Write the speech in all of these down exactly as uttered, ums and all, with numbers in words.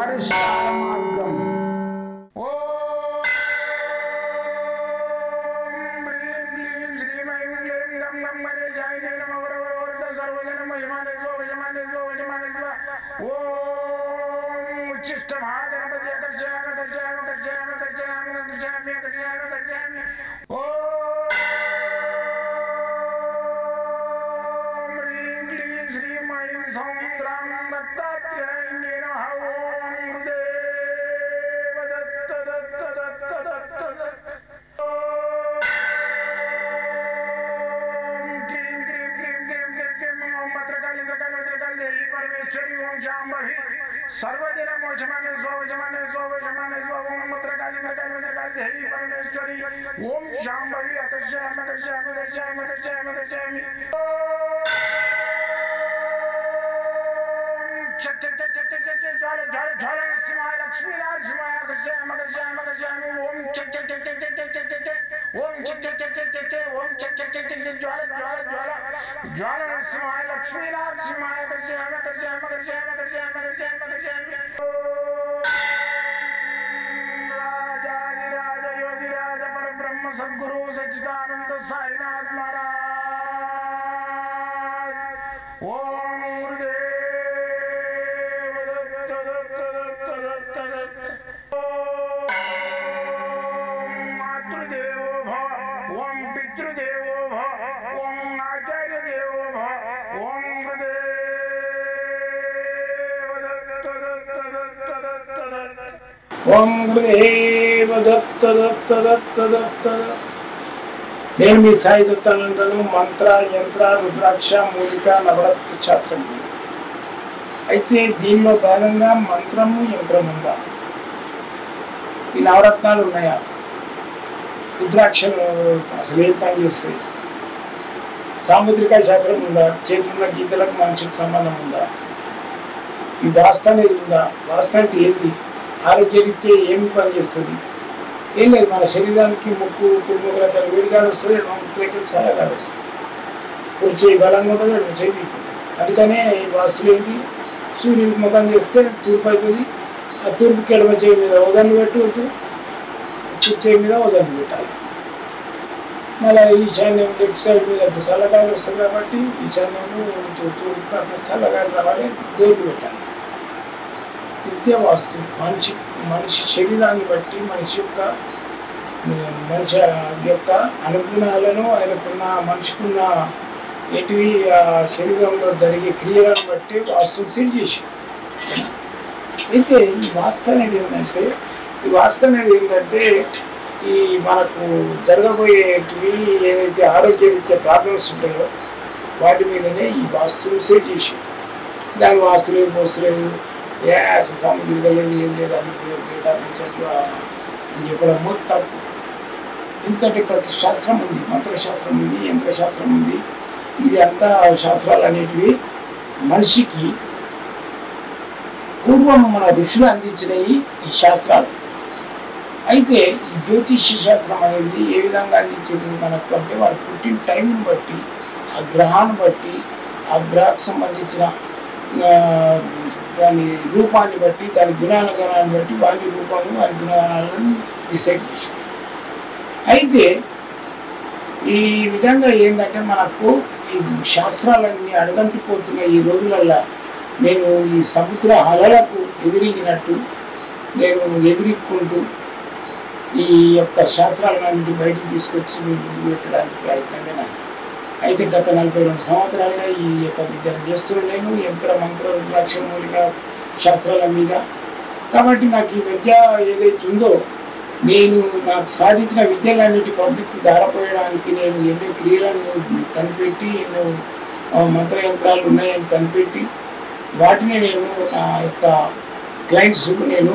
Parishkara Margam. Om Brim Blim Shri Maim Lim Lam Lam Mare Jai Nam Avara Varta Sarvajana Majmaneslo Vajmaneslo Vajmaneslo Om Uchishtam Haganapati Akarshayam Akarshayam Akarshayam Akarshayam Akarshayam Akarshayam Akarshayam Om Brim Blim Shri Maim Sandram Dattatya Sarvajana Majmane Slow Jamane Slow Jamane Slow Matraka Matraka Matraka Hari Parmeshwari Om Shambhavi Akarshayam Akarshayam Akarshayam Akarshayam Akarshayam Chat Chat Chat Chat Chat Chat Jala Jala Jala Simaya Lakshmi Lakshmaya Akarshayam Akarshayam Akarshayam Om Chat Chat Chat Chat Chat Chat Chat Om Chat Chat Chat Chat Chat Om Chat Chat Chat Chat Jala Jala Jala Jala Simaya Lakshmi Lakshmaya Akarshayam Akarshayam Akarshayam Akarshayam Akarshayam Sadguru Sachidananda Sainath Maharaj Om Gurudeva Datta Datta Datta Datta Datta Om Matrudevo Bhava Om Pitrudevo Bhava Om Acharya Devo Bhava Om Gurudeva Datta Datta Datta Datta Datta Om Gurudeva Datta Datta Datta Datta నేను మీ సాయి దత్తానందను మంత్ర యంత్ర రుద్రాక్ష మూలిక నవరత్న శాస్త్రం. అయితే దీనిలో భాగంగా మంత్రము యంత్రం ఉందా? ఈ నవరత్నాలు ఉన్నాయా? రుద్రాక్షలు అసలు ఏం పని చేస్తాయి? సాముద్రిక శాస్త్రం ఉందా? చేతున్న గీతలకు మనిషికి సంబంధం ఉందా? ఈ వాస్త అనేది ఉందా? వాస్త అంటే ఏది? ఆరోగ్య రీత్యా ఏమి పనిచేస్తుంది? ఏం లేదు, మన శరీరానికి ముక్కు కుటుంబ రకాల వేడిగాలు వస్తుంది, ముక్కులకి సలగాలు వస్తుంది, కుడి చేయి బలంగా ఉండదు, రెండు చేయి వీక్కుంటుంది. అందుకనే ఈ వాస్తులు ఏంటి, సూర్యుడికి ముఖం చేస్తే తూర్పు అవుతుంది, ఆ తూర్పుకి ఎడమ చేయి మీద వదనలు పెట్టుకుంటూ కుడి చేయి మీద వదనలు పెట్టాలి. మళ్ళీ ఈశాన్యం లెఫ్ట్ సైడ్ మీద సలగాలు వస్తుంది కాబట్టి ఈశాన్యము తూర్పు అక్కడ సలగాలు రావాలి, దేవుడు పెట్టాలి. నిత్య వాస్తు మనిషి మనిషి శరీరాన్ని బట్టి మనిషి యొక్క మనిషి యొక్క అనుగుణాలను ఆయనకున్న మనిషికున్న ఎటువి ఆ శరీరంలో జరిగే క్రియలను బట్టి వాస్తుని సెట్ చేసి. అయితే ఈ వాస్తు అనేది ఏంటంటే ఈ వాస్తు అనేది ఏంటంటే ఈ మనకు జరగబోయేటివి ఏదైతే ఆరోగ్యరీత్యా ప్రాబ్లమ్స్ ఉంటాయో వాటి మీదనే ఈ వాస్తుని సెట్ చేసి దాని వాస్తులు పోస్తలేదు ఏ అసలు సాముద్రిక లేదు, ఏం లేదు, అభిప్రాయం అని చెప్పడం మూడు తప్పు. ఎందుకంటే ప్రతి శాస్త్రం ఉంది, మంత్రశాస్త్రం ఉంది, యంత్రశాస్త్రం ఉంది. ఇది అంతా శాస్త్రాలు అనేటివి మనిషికి పూర్వం మన ఋషులు అందించినవి ఈ శాస్త్రాలు. అయితే ఈ జ్యోతిష్య శాస్త్రం అనేది ఏ విధంగా అందించేది మనకు అంటే వారు పుట్టిన టైంని బట్టి ఆ గ్రహాన్ని బట్టి ఆ గ్రహకు సంబంధించిన దాని రూపాన్ని బట్టి దాని గుణానుగుణాన్ని బట్టి వారి రూపాన్ని వారి గుణాలను డిసైడ్ చేశారు. అయితే ఈ విధంగా ఏంటంటే మనకు ఈ శాస్త్రాలన్నీ అడగంటిపోతున్న ఈ రోజులల్లో నేను ఈ సముద్ర అలలకు ఎదిరిగినట్టు నేను ఎదిరిక్కుంటూ ఈ యొక్క శాస్త్రాలన్నింటి బయటికి తీసుకొచ్చి నేను ముందు పెట్టడానికి ప్రయత్నమే నాకు. అయితే గత నలభై రెండు సంవత్సరాలుగా ఈ యొక్క విద్యను చేస్తున్నాను, యంత్ర మంత్ర రుద్రాక్ష మూలిక శాస్త్రాల మీద. కాబట్టి నాకు ఈ విద్య ఏదైతే ఉందో నేను నాకు సాధించిన విద్యలన్నిటి పబ్లిక్ ధారపోయడానికి నేను ఎన్నో క్రియలను కనిపెట్టి ఎన్నో మంత్రయంత్రాలు ఉన్నాయని కనిపెట్టి వాటిని నేను నా యొక్క క్లయింట్స్కు నేను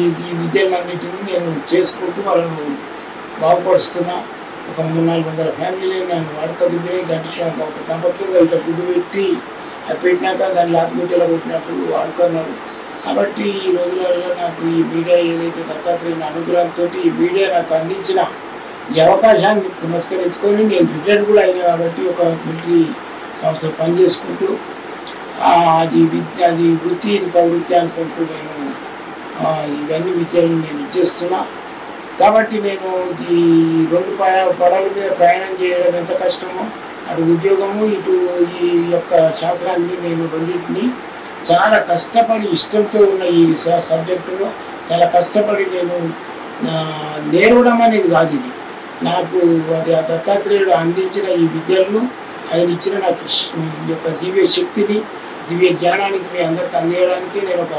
ఈ ఈ విద్యలన్నిటిని నేను చేసుకుంటూ వాళ్ళను బాగుపరుస్తున్నా. ఒక మూడు నాలుగు వందల ఫ్యామిలీలో నేను వాడుక దుబ్బే గంట ఒక గంపకింద ఇట్లా గుడ్డు పెట్టి అది పెట్టినాక దాన్ని లాభగుడ్డలో పెట్టినప్పుడు వాడుకున్నారు. కాబట్టి ఈ రోజులలో నాకు ఈ మీడియా ఏదైతే దత్తాత్రేయ అనుగ్రహంతో ఈ మీడియా నాకు అందించిన ఈ అవకాశాన్ని పునస్కరించుకొని నేను రిటైర్డ్ కూడా అయినా కాబట్టి ఒక మిలిటరీ సంస్థ పనిచేసుకుంటూ ఆ అది విద్య అది వృత్తి ప్రవృత్తి అనుకుంటూ నేను ఇవన్నీ విద్యలు నేను ఇచ్చేస్తున్నా. కాబట్టి నేను ఈ రెండు ప పడవల మీద ప్రయాణం చేయడం ఎంత కష్టమో అటు ఉద్యోగము ఇటు ఈ యొక్క శాస్త్రాన్ని నేను రెండింటినీ చాలా కష్టపడి ఇష్టంతో ఉన్న ఈ సబ్జెక్టులో చాలా కష్టపడి నేను నేర్వడం అనేది కాదు. ఇది నాకు అది ఆ దత్తాత్రేయుడు అందించిన ఈ విద్యలను ఆయన ఇచ్చిన నాకు యొక్క దివ్య శక్తిని దివ్య జ్ఞానానికి మీ అందరికి అందించడానికి నేను ఒక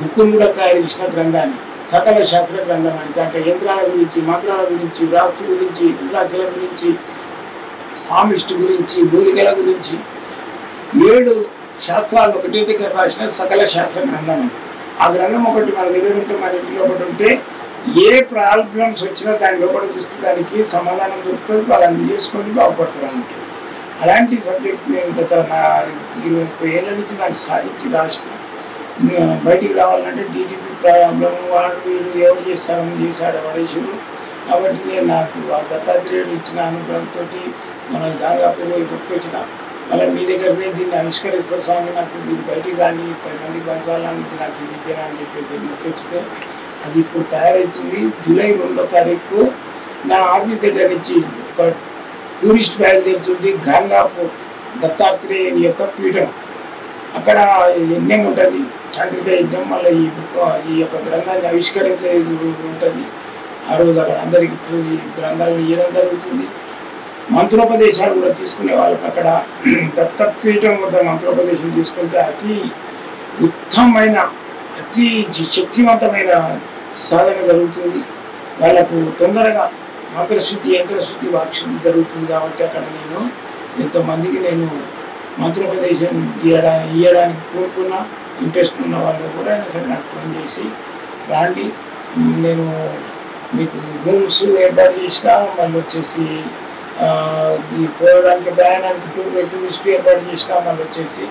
బుక్కును కూడా తయారు చేసిన గ్రంథాన్ని సకల శాస్త్ర గ్రంథం అని. దాంట్లో యంత్రాల గురించి, మంత్రాల గురించి, వ్రాస్తు గురించి, గులాఖీల గురించి, ఆమిష్టి గురించి, మూలికల గురించి ఏడు శాస్త్రాలు ఒకటే దగ్గర రాసిన సకల శాస్త్ర గ్రంథం అని. ఆ గ్రంథం ఒకటి మన దగ్గర ఉంటే, మన ఇంట్లో ఒకటి ఉంటే ఏ ప్రాబ్లమ్స్ వచ్చినా దాని లోపల చూస్తే దానికి సమాధానం దొరుకుతుంది, వాళ్ళని చేసుకొని బాగుపడుతుంది అన్నట్టు. అలాంటి సబ్జెక్ట్ నేను గత నా ఇరవై ముప్పై ఏళ్ళ నుంచి దాన్ని సాధించి రాసిన. బయటికి రావాలంటే టీడీపీ ప్రాబ్లం వాడు వీళ్ళు ఎవరు చేస్తారని చేశాడు వడేశ్వరుడు. కాబట్టి నేను నాకు ఆ దత్తాత్రేయుడు ఇచ్చిన అనుగ్రహంతో మనల్ని దాదాపులో గుర్తొచ్చిన మళ్ళీ మీ దగ్గరనే దీన్ని ఆవిష్కరిస్తారు స్వామి, నాకు మీరు బయటికి కానీ పది మంది పంచాలని నాకు ఈ విద్యనా అని చెప్పేసి గుర్తొచ్చితే అది ఇప్పుడు తయారవుతుంది. జూలై రెండో తారీఖు నా ఆర్మీ దగ్గర నుంచి ఒక టూరిస్ట్ బయలుదేరుతుంది గాంగాపూర్ దత్తాత్రేయుని యొక్క పీఠం. అక్కడ యజ్ఞం ఉంటుంది, చాంద్రిక యజ్ఞం. మళ్ళీ ఈ బుక్ ఈ యొక్క గ్రంథాన్ని ఆవిష్కరించే ఉంటుంది. ఆ రోజు అక్కడ అందరికి ఈ గ్రంథాలను ఇవ్వడం జరుగుతుంది. మంత్రోపదేశాలు కూడా తీసుకునే వాళ్ళకి అక్కడ దత్తపీఠం వద్ద మంత్రోపదేశం తీసుకుంటే అతి ఉత్తమమైన అతి శక్తివంతమైన సాధన జరుగుతుంది. వాళ్ళకు తొందరగా మంత్రశుద్ధి, యంత్రశుద్ధి, వాక్శుద్ధి జరుగుతుంది. కాబట్టి అక్కడ నేను ఎంతోమందికి నేను మంత్రోపదేశం చేయడానికి ఇవ్వడానికి కోరుకున్న ఇంట్రెస్ట్ ఉన్న వాళ్ళు కూడా అయినా సరే నాకు ఫోన్ చేసి రాండి, నేను మీకు రూమ్స్ ఏర్పాటు చేసినా, మళ్ళీ వచ్చేసి ఈ పోయడానికి ప్రయాణానికి టూర్ టూరిస్ట్ ఏర్పాటు చేసినా, మళ్ళీ వచ్చేసి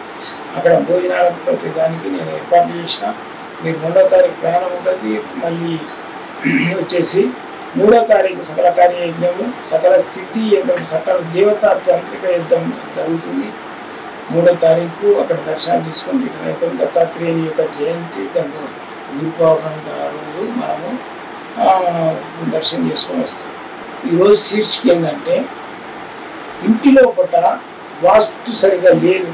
అక్కడ భోజనాలకు ప్రతి దానికి నేను ఏర్పాటు చేసిన. మీరు రెండో తారీఖు ప్రయాణం ఉంటుంది, మళ్ళీ వచ్చేసి మూడో తారీఖు సకల కార్యయజ్ఞము, సకల సిద్ధి యజ్ఞం, సకల దేవతా తాంత్రిక యజ్ఞం జరుగుతుంది. మూడో తారీఖు అక్కడ దర్శనం తీసుకుని రిటర్న్ దత్తాత్రేయుని యొక్క జయంతి తను గురు పౌర్ణమి రోజు మనము దర్శనం చేసుకొని వస్తాం. ఈరోజు శీర్షిక ఏంటంటే ఇంటిలో పూట వాస్తు సరిగా లేదు,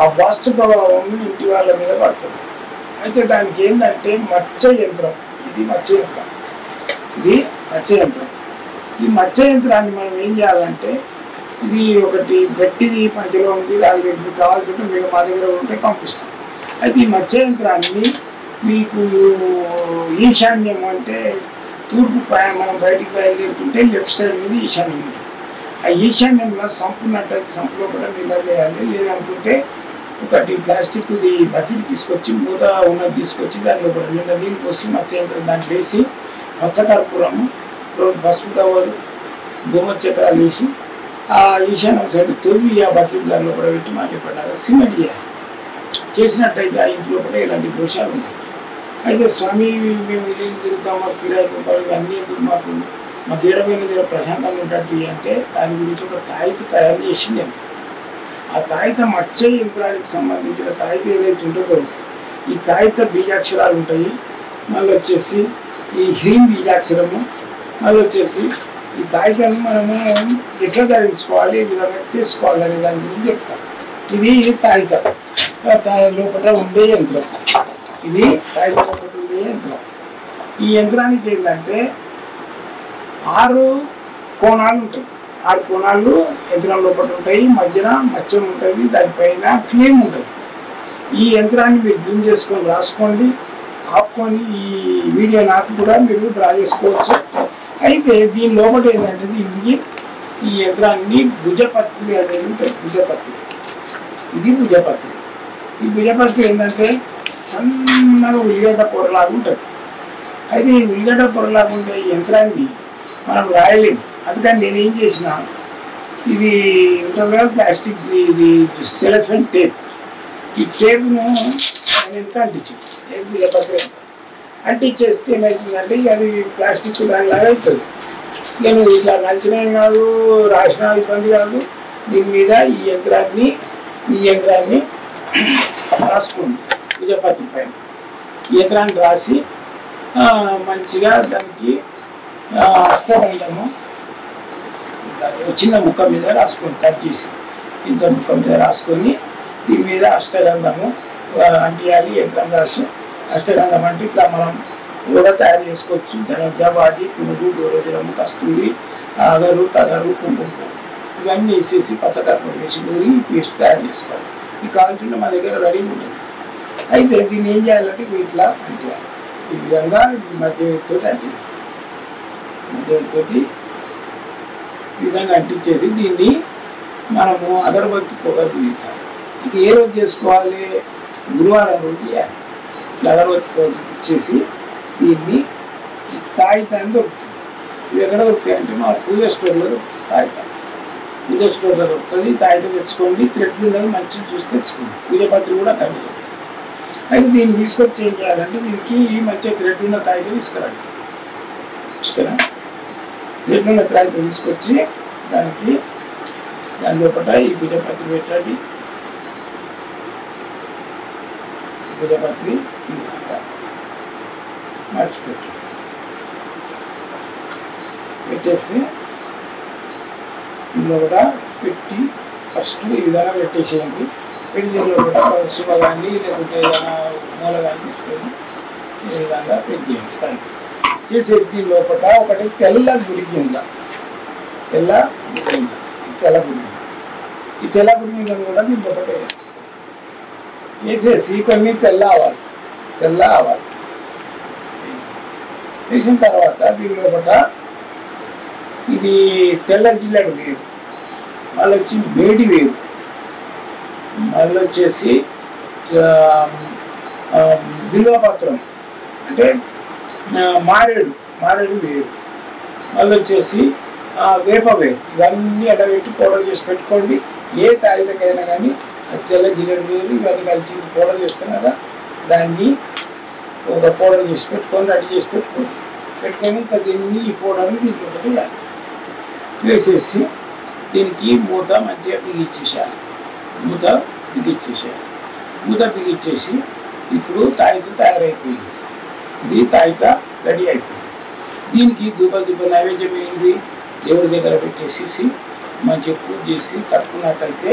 ఆ వాస్తు ప్రభావం ఇంటి వాళ్ళ మీద పడుతుంది. అయితే దానికి ఏంటంటే మత్స్య యంత్రం, ఇది మత్స్య యంత్రం, ఇది మత్స్య యంత్రం. ఈ మత్స్య యంత్రాన్ని మనం ఏం చేయాలంటే ఇది ఒకటి గట్టిది పంచలో ఉంది, అది మీకు కావాల్సింటే మీకు మా దగ్గర ఉంటే పంపిస్తాం. అయితే ఈ మత్స్య యంత్రాన్ని మీకు ఈశాన్యం అంటే తూర్పు పై మనం బయటికి బయలుదేరుతుంటే లెఫ్ట్ సైడ్ మీద ఈశాన్యం ఉంటుంది. ఆ ఈశాన్యంలో సంపున్నట్టయితే సంపులో కూడా నీళ్ళు వేయాలి, లేదనుకుంటే ఒకటి ప్లాస్టిక్ది బకెట్ తీసుకొచ్చి మూత ఉన్నది తీసుకొచ్చి దానిలో కూడా నిన్న నీళ్ళు పోసి మత్స్య యంత్రం దాంట్లో వేసి పచ్చకర్పూరము రెండు పసుపు కవర్లు గోమచ్చక్రాలు వేసి ఆ ఈశాన్యం సైడ్ తొమ్మిది ఆ బకెట్ దానిలో కూడా పెట్టి మళ్ళీ పడ్డాక సిమెంట్ చేయాలి. చేసినట్టయితే ఆ ఇంట్లో కూడా ఇలాంటి దోషాలు ఉన్నాయి. అయితే స్వామి మేము ఇది తిరుగుతాం, మాకు కిరాయి రూపాయలు ఇవన్నీ మాకు మాకు ఏడమైన దగ్గర ప్రశాంతంగా ఉన్నట్టు అంటే దాని గురించి ఒక తాయిత తయారు చేసి నేను ఆ తాయిత మత్స్య యంత్రానికి సంబంధించిన తాయిత ఏదైతే ఉంటుందో ఈ తాయిత బీజాక్షరాలు ఉంటాయి, మళ్ళీ వచ్చేసి ఈ హ్రీం బీజాక్షరము, మళ్ళీ వచ్చేసి ఈ తాయితను మనము ఎట్లా ధరించుకోవాలి, ఈ విధంగా తీసుకోవాలి అనే దాని గురించి చెప్తాం. ఇది తాయిత లోపల ఉండే యంత్రం, ఇది తాయిత లోపల ఉండే యంత్రం. ఈ యంత్రానికి ఏంటంటే ఆరు కోణాలు ఉంటాయి, ఆరు కోణాలు యంత్రం లోపల ఉంటాయి, మధ్యన మత్స్యం ఉంటుంది, దానిపైన క్లీమ్ ఉంటుంది. ఈ యంత్రాన్ని మీరు క్లీన్ చేసుకొని రాసుకోండి, ఆపుకొని ఈ వీడియో నాకు కూడా మీరు డ్రా చేసుకోవచ్చు. అయితే దీని లోపల ఏంటంటే దీనికి ఈ యంత్రాన్ని భుజపత్రి అనేది ఉంటాయి, భుజపత్రి, ఇది భుజపత్రి. ఈ భుజపత్రి ఏంటంటే చిన్నగా ఉల్లిగడ్డ పొరలాగా ఉంటుంది. అయితే ఈ ఉల్లిగడ్డ పొరలాగా ఉండే ఈ యంత్రాన్ని మనం రాయలేము. అందుకని నేనేం చేసిన ఇది ఉంటుంది కదా ప్లాస్టిక్ ఇది సెలక్షన్ టేప్, ఈ టేప్ను ఎంత అంటించాను, టేప్ భుజపత్రి ఎంత అంటించేస్తే ఏమవుతుందంటే అది ప్లాస్టిక్ దానిలాగా అవుతుంది. నేను ఇట్లా నలిచినా కాదు, రాసినా ఇబ్బంది కాదు. దీని మీద ఈ యంత్రాన్ని ఈ యంత్రాన్ని రాసుకోండి, పూజాపత్రం పైన ఈ యంత్రాన్ని రాసి మంచిగా దానికి అష్టబంధము ఒక చిన్న ముక్క మీద రాసుకోండి, కట్ చేసి ఇంత ముక్క మీద రాసుకొని దీని మీద అష్టగంధము అంటియాలి. యంత్రం రాసి అష్టగంధం అంటే ఇట్లా మనం కూడా తయారు చేసుకోవచ్చు. జబాజీ, పునుగు, గోరోజనము, కస్తూరి, ఆగరు, తగరు, కుంకుమ ఇవన్నీ వేసేసి పచ్చకర్పూరం వేసి నూరి పేస్ట్ తయారు చేసుకోవాలి. ఈ కాల్చుంటే మా దగ్గర రెడీ ఉంటుంది. అయితే దీన్ని ఏం చేయాలంటే ఇట్లా అంటే ఈ విధంగా ఈ మధ్యవేతితో అంటే మధ్యవేతితో ఈ విధంగా అంటించేసి దీన్ని మనము అగరబత్తి పొగలు తీస్తాం. ఇది ఏ రోజు చేసుకోవాలి? గురువారం రోజు చేయాలి. ఇట్లా అగరబత్తి పొగ ఇచ్చేసి దీన్ని కాగితాన్ని దొరుకుతుంది. ఇవి ఎక్కడ దొరుకుతాయంటే మా పూజ స్టోర్లో దొరుకుతుంది. కాగితం పూజ స్టోర్లో దొరుకుతుంది. కాగితం తెచ్చుకోండి, థ్రెడ్లు ఉన్నది మంచిగా చూసి తెచ్చుకోండి. పూజపత్రి కూడా అక్కడ దొరుకుతుంది. అయితే దీన్ని తీసుకొచ్చి ఏం చేయాలంటే దీనికి ఈ మంచి థ్రెడ్లు ఉన్న కాగితం తీసుకురండి. తీసుకురా థ్రెడ్లు ఉన్న కాగితం తీసుకొచ్చి దానికి దాని లోపల ఈ పూజపత్రి పెట్టండి. పూజపత్రి ఈ విధంగా మర్చిపెట్టు పెట్టేసి దీనిలో కూడా పెట్టి ఫస్ట్ ఈ విధంగా పెట్టేసేయండి. పెట్టి దీనిలో కూడా శుభ కానీ లేకుంటే ఏదైనా మూల కానీ తీసుకొని ఈ విధంగా పెట్టేయండి. చేసే దీని లోపల ఒకటి తెల్ల గురించి ఉందా, తెల్ల గురించి, తెల్ల గురించి, ఈ తెల్ల గురించి కూడా దీని లోపల వేసేసి కొన్ని తెల్ల ఆవాలి, తెల్ల ఆవాలి వేసిన తర్వాత దీని లోపల ఇది తెల్ల జిల్లాడు వేరు, మళ్ళీ వచ్చి మేడి వేరు, మళ్ళీ వచ్చేసి బిల్వపత్రం అంటే మారేడు, మారేడు వేరు, మళ్ళీ వచ్చేసి వేప వేరు. ఇవన్నీ అట్లా పెట్టి పౌడర్ చేసి పెట్టుకోండి. ఏ తాయిదకైనా కానీ అది తెల్ల జిల్లాడు వేరు ఇవన్నీ కలిసి పౌడర్ చేస్తాం కదా, దాన్ని ఒక పౌడర్ చేసి పెట్టుకొని రెడీ చేసి పెట్టుకోండి. పెట్టుకొని ఇంకా దీన్ని ఈ పౌడర్ని దీంట్లో వేయాలి. వేసేసి దీనికి మూత మంచిగా బిగిచ్చేసాను, మూత బిగిచ్చేసాను, మూత బిగిచ్చేసి ఇప్పుడు తాయిత తయారైపోయింది. ఇది తాయిత రెడీ అయిపోయింది. దీనికి దుబ్బ దుబ్బ నైవేద్యం అయింది. దేవుడి దగ్గర పెట్టేసేసి మంచిగా పూజ చేసి కట్టుకున్నట్టయితే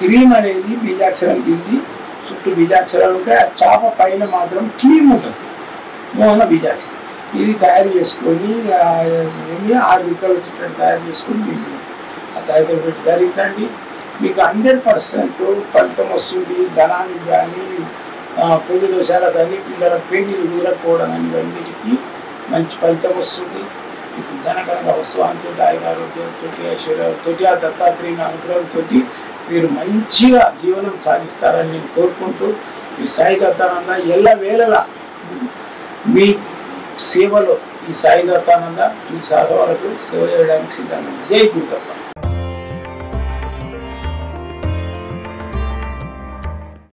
హ్రీమ్ అనేది బీజాక్షరం కింది, చుట్టూ బీజాక్షరాలు ఉంటాయి. ఆ చేప పైన మాత్రం క్లీమ్ ఉంటుంది, మోహన బీజాక్షరం. ఇది తయారు చేసుకొని ఏమి ఆరు దిక్కలు వచ్చేటట్టు తయారు చేసుకొని దీన్ని ఆ తయారు పెట్టి ధరించండి. మీకు హండ్రెడ్ పర్సెంట్ ఫలితం వస్తుంది. ధనానికి కానీ పెళ్లి దోషాలు కానీ పిల్లల పెళ్లిలు కూరకపోవడం కానీ ఇవన్నిటికీ మంచి ఫలితం వస్తుంది. మీకు ధనకరంగా వస్తువుతో ఆయన ఆరోగ్యంతో ఐశ్వర్యాలతో ఆ దత్తాత్రేయ అనుగ్రహంతో మీరు మంచిగా జీవనం సాగిస్తారని నేను కోరుకుంటూ మీ సాయి దత్తానంద ఎల్ల వేళలా మీ సేవలో ఈ సాయి దత్తానంద మీ సాధవలకు సేవ చేయడానికి సిద్ధంగా జై గురుదత్త.